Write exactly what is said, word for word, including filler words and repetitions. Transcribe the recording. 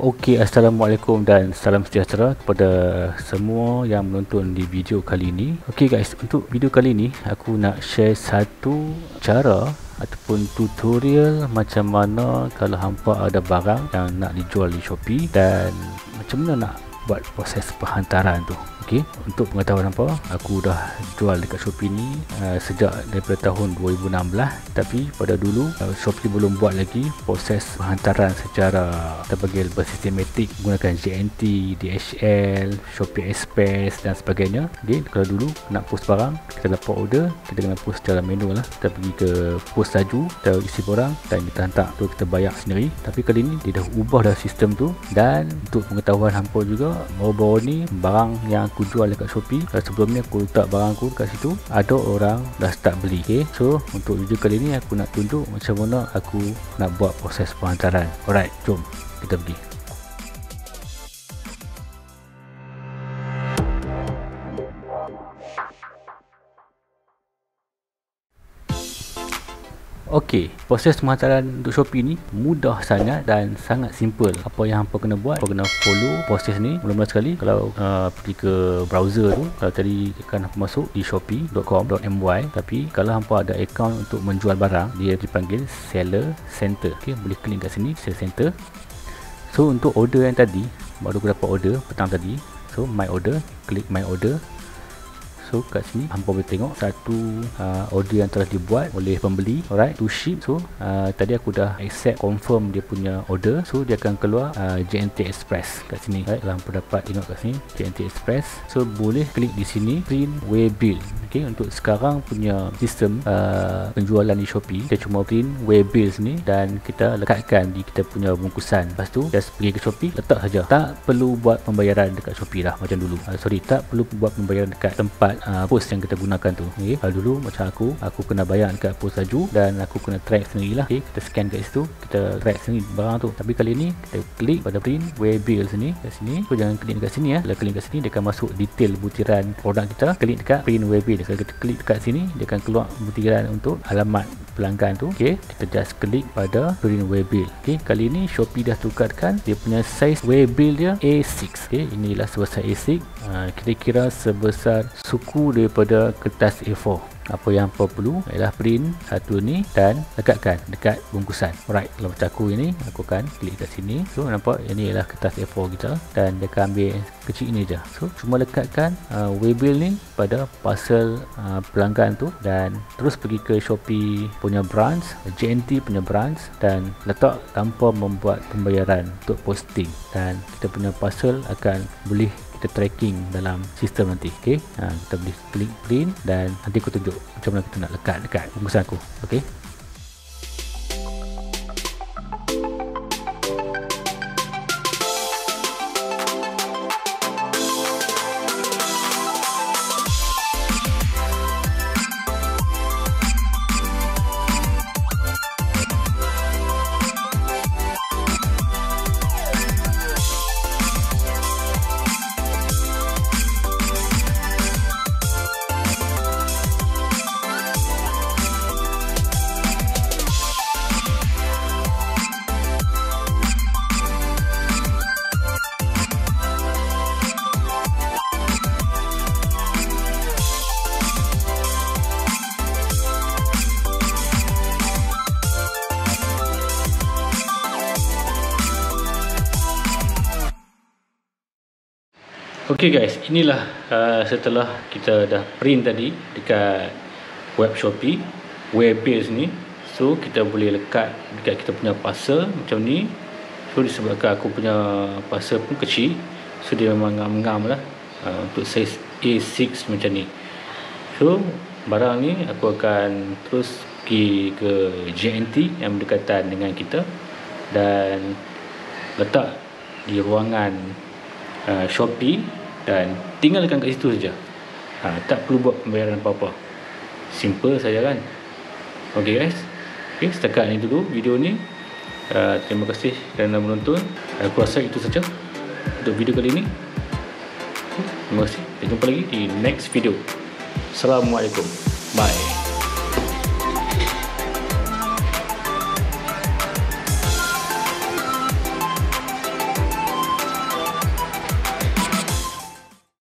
Okey, Assalamualaikum dan salam sejahtera kepada semua yang menonton di video kali ini. Okey guys, untuk video kali ini aku nak share satu cara ataupun tutorial macam mana kalau hampa ada barang yang nak dijual di Shopee dan macam mana nak buat proses penghantaran tu. Okey, untuk pengetahuan hampa, aku dah jual dekat Shopee ni uh, sejak daripada tahun dua ribu enam belas, tapi pada dulu uh, Shopee belum buat lagi proses penghantaran secara terpanggil bersistematik menggunakan J and T, D H L, Shopee Express dan sebagainya. Okey, kalau dulu nak post barang, kita dapat order, kita kena post secara manual lah. Kita pergi ke post laju, kita isi barang dan kita hantar, tu kita bayar sendiri. Tapi kali ni dia dah ubah dah sistem tu. Dan untuk pengetahuan hampa juga, baru-baru ni barang yang aku jual dekat Shopee, sebelum ni aku letak barang aku dekat situ, ada orang dah start beli. Okay, so untuk video kali ni aku nak tunjuk macam mana aku nak buat proses penghantaran. Alright, jom kita pergi. Okey, proses penghantaran untuk Shopee ni mudah sangat dan sangat simple. Apa yang hampa kena buat, hampa kena follow proses ni. Mula-mula sekali, kalau uh, pergi ke browser tu, kalau tadi kan hampa masuk di shopee dot com dot my, tapi kalau hampa ada account untuk menjual barang, dia dipanggil seller center. Okey, boleh klik kat sini, seller center. So untuk order yang tadi, baru aku dapat order petang tadi. So my order, klik my order. So kat sini hampa boleh tengok satu uh, order yang telah dibuat oleh pembeli. Alright, to ship. So uh, tadi aku dah accept, confirm dia punya order. So dia akan keluar uh, J and T Express kat sini. Alright, kalau hampa dapat tengok kat sini J and T Express. So boleh klik di sini print way bill. Okey, untuk sekarang punya sistem uh, penjualan di Shopee, kita cuma print way bills ni dan kita lekatkan di kita punya bungkusan. Lepas tu just pergi ke Shopee, letak saja. Tak perlu buat pembayaran dekat Shopee lah macam dulu. Uh, sorry, tak perlu buat pembayaran dekat tempat Uh, post yang kita gunakan tu. Okay, kalau dulu macam aku aku kena bayar dekat post laju dan aku kena track sendiri lah. Okay, kita scan kat situ, kita track sendiri barang tu. Tapi kali ni kita klik pada print way bill sini, kat sini. So jangan klik dekat sini ya. Kalau klik kat sini dia akan masuk detail butiran produk kita. Klik dekat print way bill. Kalau kita klik dekat sini dia akan keluar butiran untuk alamat pelanggan tu. Okey, kita just klik pada print way bill. Okey, kali ni Shopee dah tukarkan dia punya size way bill dia A six. Okey, inilah sebesar A six, uh, kira-kira sebesar suku daripada kertas A four. Apa yang hampa perlu ialah print satu ni dan lekatkan dekat bungkusan. Alright, kalau macam aku ini, aku akan klik kat sini. So nampak ini ialah kertas A four kita dan dia akan ambil kecil ni je. So cuma lekatkan uh, waybill ni pada parcel uh, pelanggan tu dan terus pergi ke Shopee punya branch, J and T punya branch dan letak tanpa membuat pembayaran untuk posting dan kita punya parcel akan boleh kita tracking dalam sistem nanti. Okey, ha, kita boleh klik print dan nanti aku tunjuk macam mana kita nak lekat dekat bungkusan aku. Okey, Okey guys, inilah uh, setelah kita dah print tadi dekat web Shopee web page ni. So kita boleh lekat dekat kita punya parcel macam ni. So disebabkan aku punya parcel pun kecil, so dia memang ngam-ngam lah uh, untuk size A six macam ni. So barang ni aku akan terus pergi ke J and T yang berdekatan dengan kita dan letak di ruangan uh, Shopee dan tinggalkan kat situ saja. Ha, tak perlu buat pembayaran apa-apa, simple saja kan. Ok guys, okay, setakat ni dulu video ni. Uh, terima kasih kerana menonton. Aku rasa itu saja untuk video kali ni. Terima kasih, kita jumpa lagi di next video. Assalamualaikum, bye.